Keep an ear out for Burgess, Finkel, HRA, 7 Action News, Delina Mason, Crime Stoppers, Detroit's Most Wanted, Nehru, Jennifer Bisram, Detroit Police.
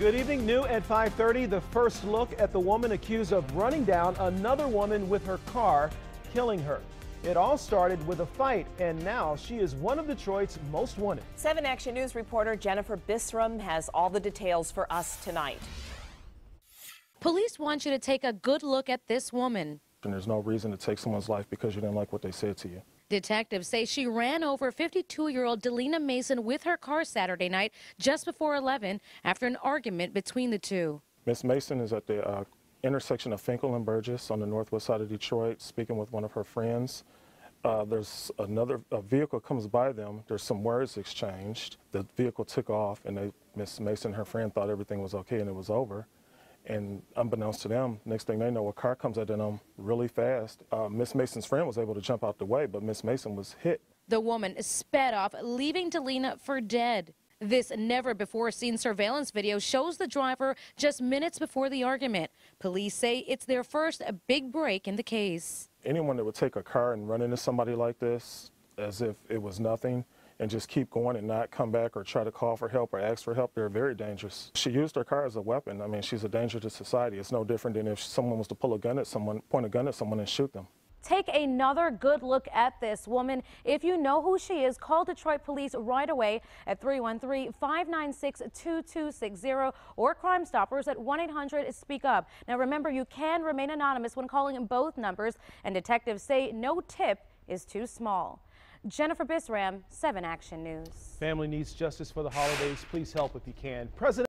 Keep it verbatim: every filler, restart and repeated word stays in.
Good evening. New at five thirty, the first look at the woman accused of running down another woman with her car, killing her. It all started with a fight, and now she is one of Detroit's most wanted. seven Action News reporter Jennifer Bisram has all the details for us tonight. Police want you to take a good look at this woman. And there's no reason to take someone's life because you didn't like what they said to you. Detectives say she ran over fifty-two-year-old Delina Mason with her car Saturday night just before eleven after an argument between the two. Miss Mason is at the uh, intersection of Finkel and Burgess on the northwest side of Detroit speaking with one of her friends. Uh, there's another a vehicle comes by them. There's some words exchanged. The vehicle took off, and they, Miss Mason and her friend thought everything was okay and it was over. And unbeknownst to them, next thing they know, a car comes at them really fast. Uh, Miss Mason's friend was able to jump out the way, but Miss Mason was hit. The woman sped off, leaving Delina for dead. This never-before-seen surveillance video shows the driver just minutes before the argument. Police say it's their first big break in the case. Anyone that would take a car and run into somebody like this as if it was nothing, and just keep going and not come back or try to call for help or ask for help, they're very dangerous. She used her car as a weapon. I mean, she's a danger to society. It's no different than if someone was to pull a gun at someone, point a gun at someone and shoot them. Take another good look at this woman. If you know who she is, call Detroit Police right away at three one three, five nine six, two two six zero or Crime Stoppers at one eight hundred speak up. Now remember, you can remain anonymous when calling both numbers, and detectives say no tip is too small. Jennifer Bisram, seven Action News. Family needs justice for the holidays. Please help if you can. President